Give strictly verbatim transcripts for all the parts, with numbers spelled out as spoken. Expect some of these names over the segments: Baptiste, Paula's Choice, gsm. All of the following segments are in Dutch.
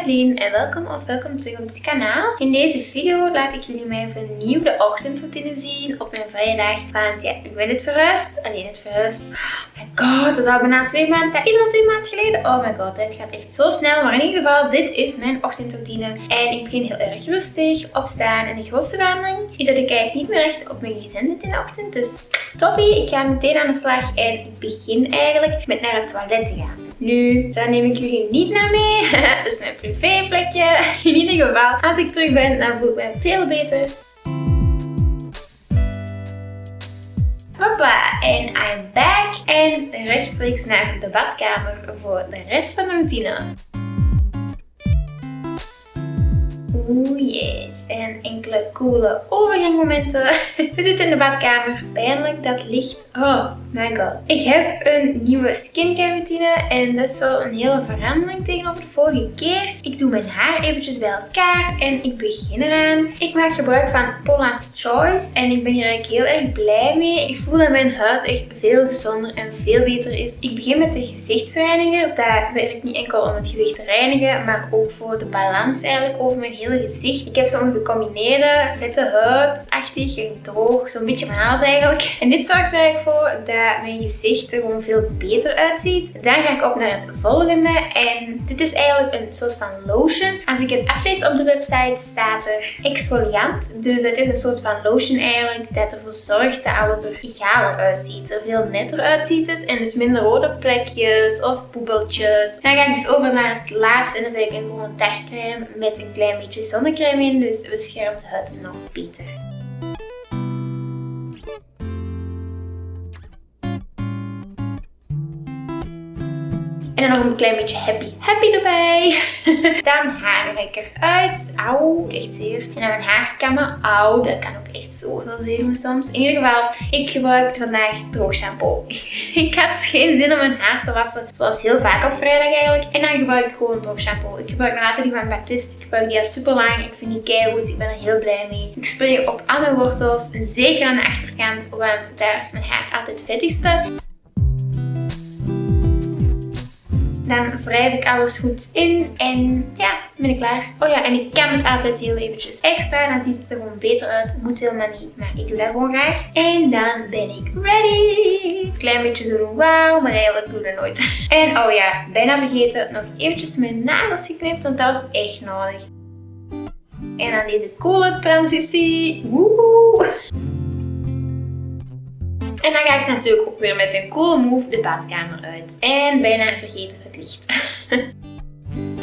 Kathleen en welkom of welkom terug op dit kanaal. In deze video laat ik jullie mijn vernieuwde ochtendroutine zien op mijn vrije dag. Want ja, ik ben het verhuisd. Alleen het verhuisd. Oh my god, dat is al bijna twee maanden. Dat is al twee maanden geleden. Oh my god, het gaat echt zo snel. Maar in ieder geval, dit is mijn ochtendroutine. En ik begin heel erg rustig opstaan. En de grootste verandering is dat ik eigenlijk niet meer echt op mijn gezin zit in de ochtend. Dus toppie, ik ga meteen aan de slag. En ik begin eigenlijk met naar het toilet te gaan. Nu, daar neem ik jullie niet naar mee. Dat is mijn privéplekje. In ieder geval, als ik terug ben, dan voel ik mij veel beter. Hoppa, en I'm back. En rechtstreeks naar de badkamer voor de rest van de routine. Oeh yes, en enkele coole overgangmomenten. We zitten in de badkamer, pijnlijk dat licht. Oh my god. Ik heb een nieuwe skincare routine en dat is wel een hele verandering tegenover de vorige keer. Ik doe mijn haar eventjes bij elkaar en ik begin eraan. Ik maak gebruik van Paula's Choice en ik ben hier eigenlijk heel erg blij mee. Ik voel dat mijn huid echt veel gezonder en veel beter is. Ik begin met de gezichtsreiniger. Daar werk ik niet enkel om het gezicht te reinigen, maar ook voor de balans eigenlijk over mijn hele gezicht. Ik heb zo'n gecombineerde vette huid-achtig en droog, zo'n beetje van alles eigenlijk. En dit zorgt er eigenlijk voor dat dat mijn gezicht er gewoon veel beter uitziet. Dan ga ik op naar het volgende. En dit is eigenlijk een soort van lotion. Als ik het aflees op de website staat er exfoliant. Dus het is een soort van lotion eigenlijk dat ervoor zorgt dat alles er egaler uitziet. Er veel netter uitziet dus. En dus minder rode plekjes of poebeltjes. Dan ga ik dus over naar het laatste. En dat is eigenlijk gewoon een dagcrème met een klein beetje zonnecrème in. Dus het beschermt de huid nog beter. En dan nog een klein beetje happy happy erbij. Dan haar ga ik eruit. Auw, echt zeer. En dan mijn haarkammen. Auw, dat kan ook echt zo veel zeer soms. In ieder geval, ik gebruik vandaag droog shampoo. Ik had geen zin om mijn haar te wassen. Zoals heel vaak op vrijdag eigenlijk. En dan gebruik ik gewoon droog shampoo. Ik gebruik later die van Baptiste. Ik gebruik die al super lang. Ik vind die keigoed. Ik ben er heel blij mee. Ik spray op al mijn wortels. Zeker aan de achterkant. Want daar is mijn haar altijd vettigste. Dan wrijf ik alles goed in en ja, ben ik klaar. Oh ja, en ik kam het altijd heel eventjes extra. Dan ziet het er gewoon beter uit. Moet helemaal niet, maar ik doe dat gewoon graag. En dan ben ik ready. Klein beetje doen, wauw, maar nee, dat doe ik nooit. En oh ja, bijna vergeten, nog eventjes mijn nagels geknipt, want dat was echt nodig. En dan deze coole transitie. Woehoe! En dan ga ik natuurlijk ook weer met een coole move de badkamer uit. En bijna vergeten het licht.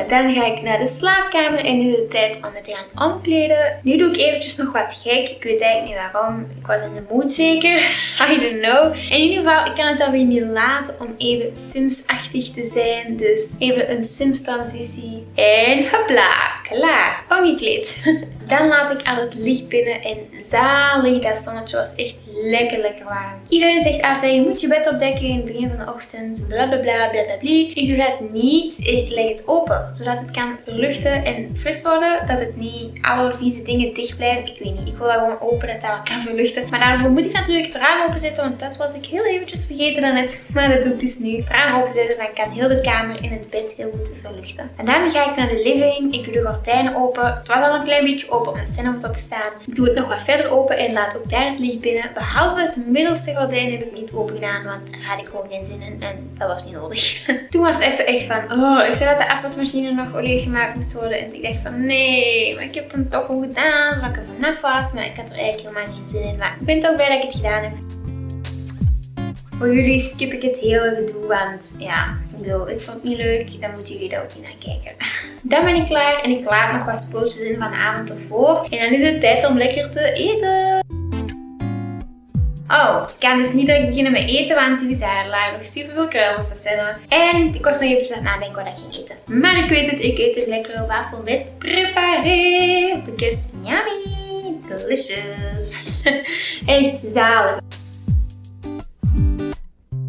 Dan ga ik naar de slaapkamer en nu is het tijd om meteen gaan omkleden. Nu doe ik eventjes nog wat gek. Ik weet eigenlijk niet waarom. Ik was in de mood zeker. I don't know. En in ieder geval, ik kan het dan weer niet laten om even Sims-achtig te zijn. Dus even een Sims-transitie. En hopla, klaar. Omgekleed. Dan laat ik al het licht binnen en zalig, dat zonnetje was echt lekker lekker warm. Iedereen zegt altijd, je moet je bed opdekken in het begin van de ochtend, blablabla, blablabla. Ik doe dat niet, ik leg het open, zodat het kan luchten en fris worden, dat het niet alle vieze dingen dicht blijven. Ik weet niet, ik wil dat gewoon open, dat dat wel kan verluchten. Maar daarvoor moet ik natuurlijk het raam openzetten, want dat was ik heel eventjes vergeten daarnet. Maar dat doe ik dus nu. Het raam openzetten, dan kan heel de kamer in het bed heel goed verluchten. En dan ga ik naar de living, ik doe de gordijnen open. Het was al een klein beetje open. Op mijn scène opgestaan. Ik doe het nog wat verder open en laat ook daar het licht binnen. Behalve het middelste gordijn heb ik niet open gedaan, want daar had ik gewoon geen zin in en dat was niet nodig. Toen was het even echt van, oh, ik zei dat de afwasmachine nog volledig gemaakt moest worden en ik dacht van nee, maar ik heb het dan toch wel gedaan, zodat ik er vanaf was, maar ik had er eigenlijk helemaal geen zin in. Maar ik ben toch blij dat ik het gedaan heb. Voor jullie skip ik het hele gedoe, want ja, ik bedoel, ik vond het niet leuk, dan moeten jullie daar ook niet naar kijken. Dan ben ik klaar en ik laat nog wat spoeltjes in van de avond ervoor. En dan is het tijd om lekker te eten. Oh, ik kan dus niet direct beginnen met eten, want jullie zagen laag nog superveel kruimels van Senna. En ik was nog even aan het nadenken wat ik ging eten. Maar ik weet het, ik eet een lekkere wafel met preparé. Because yummy, delicious. Echt zalig.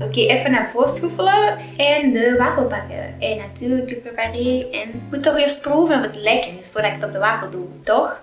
Oké, okay, even naar voren schoffelen en de wafel pakken. En natuurlijk de preparé. En ik moet toch eerst proeven of het lekker is voordat ik het op de wafel doe, toch?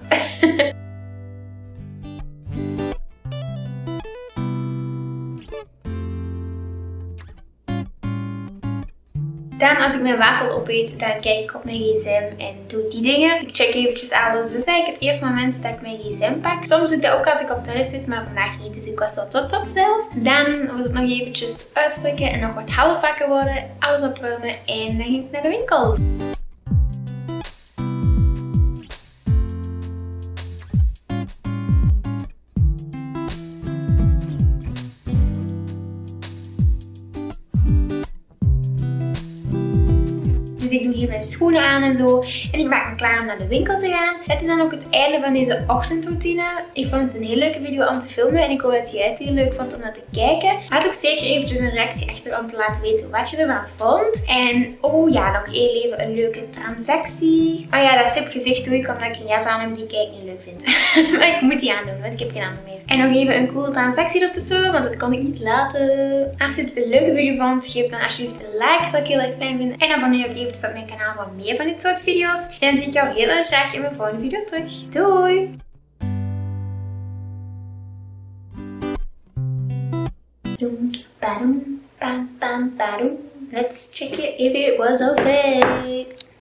Dan gedaan. Als ik mijn wafel opeet, dan kijk ik op mijn gsm en doe die dingen. Ik check eventjes alles. Dus dat is eigenlijk het eerste moment dat ik mijn gsm pak. Soms doe ik dat ook als ik op het toilet zit, maar vandaag niet. Dus ik was wel trots op zelf. Dan was het nog eventjes uitstrekken en nog wat half wakker worden. Alles opruimen en dan ging ik naar de winkel. Dus ik doe hier mijn schoenen aan en zo. En ik maak me klaar om naar de winkel te gaan. Het is dan ook het einde van deze ochtendroutine. Ik vond het een heel leuke video om te filmen. En ik hoop dat jij het heel leuk vond om naar te kijken. Laat ook zeker eventjes een reactie achter om te laten weten wat je ervan vond. En oh ja, nog heel even een leuke transactie. Maar ja, dat sip gezicht doe ik omdat ik een jas aan heb die ik niet leuk vind. Maar ik moet die aandoen, want ik heb geen ander meer. En nog even een coole transactie ertussen, want dat kon ik niet laten. Als je het een leuke video vond, geef dan alsjeblieft een like. Zou ik heel erg fijn vinden. En abonneer ook even op mijn kanaal voor meer van dit soort video's. En dan zie ik jou heel erg graag in mijn volgende video terug. Doei! Let's check it if it was okay.